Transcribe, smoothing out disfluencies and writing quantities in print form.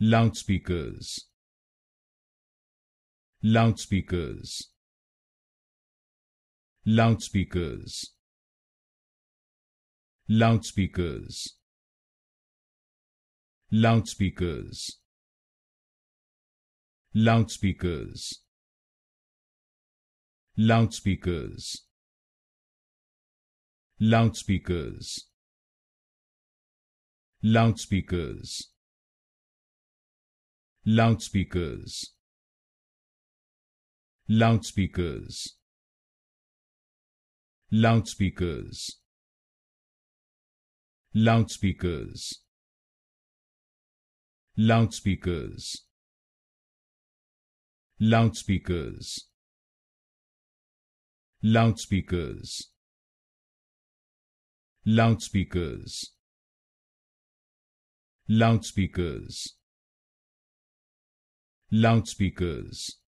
Loudspeakers. Loudspeakers. Loudspeakers. Loudspeakers. Loudspeakers. Loudspeakers. Loudspeakers. Loudspeakers. Loudspeakers. Loudspeakers. Loudspeakers. Loudspeakers. Loudspeakers. Loudspeakers. Loudspeakers. Loudspeakers. Loudspeakers. Loudspeakers. Loudspeakers.